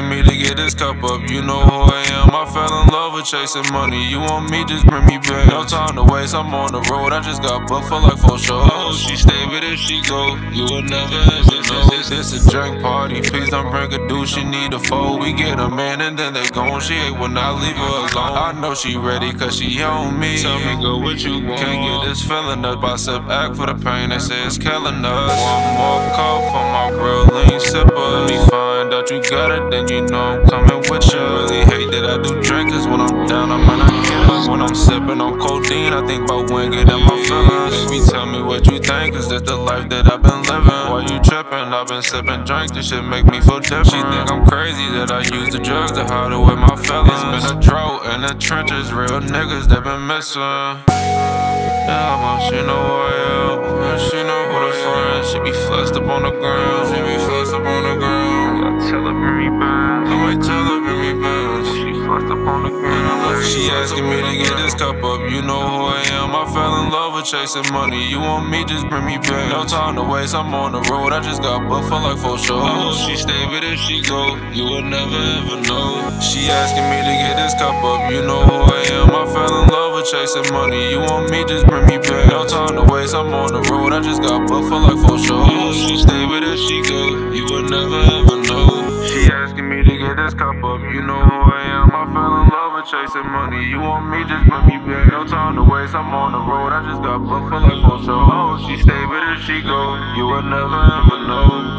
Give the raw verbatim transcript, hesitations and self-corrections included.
asking me to get this cup up. You know who I am, I fell in love with chasing money. You want me, just bring me back. No time to waste, I'm on the road. I just got booked for like four shows. Oh, she stay with if she go, you will never ever know. It's a drink party, please don't bring a dude. She need a foe, we get a man and then they gone. She hate when I leave her alone. I know she ready cause she on me. Tell me go what you want. Can't get this feeling up, I sip act for the pain. They say it's killing us. One more call for my real lean sipper. Let me find out you got it, then you know I'm coming with you. Really hate that I do drink, cause when I'm down I might not get it. When I'm sipping on codeine, I think about when getting my feelings. Baby, tell me what you think, cause that's the life that I've been living. Why you tripping? I've been sipping drink, this shit make me feel different. She think I'm crazy that I use the drugs to hide away my feelings. It's been a drought in the trenches, real niggas that been missing. Yeah, but she know who I am, and she know who the friend. She be flushed up on the ground, she be flushed up on the ground. I tell her bring me back, I might tell her bring me back. She flushed up on the ground. She asking me to get this cup up, you know who I am. I fell in love with chasing money. You want me, just bring me back. No time to waste, I'm on the road. I just got booked for like four shows. Oh, she stay with if she go, you would never ever know. She asking me to get this cup up, you know who I am. I fell in love with chasing money. You want me, just bring me back. No time to waste, I'm on the road. I just got booked for like four shows. Oh, she stay with if she go, you would never ever know. She asking me to get this cup up, you know who I am. I fell in love with chasing money. You want me, just bring me back. No time to waste, I'm on the road. I just got booked for like four shows. Oh, she stay with if she go, you would never ever know.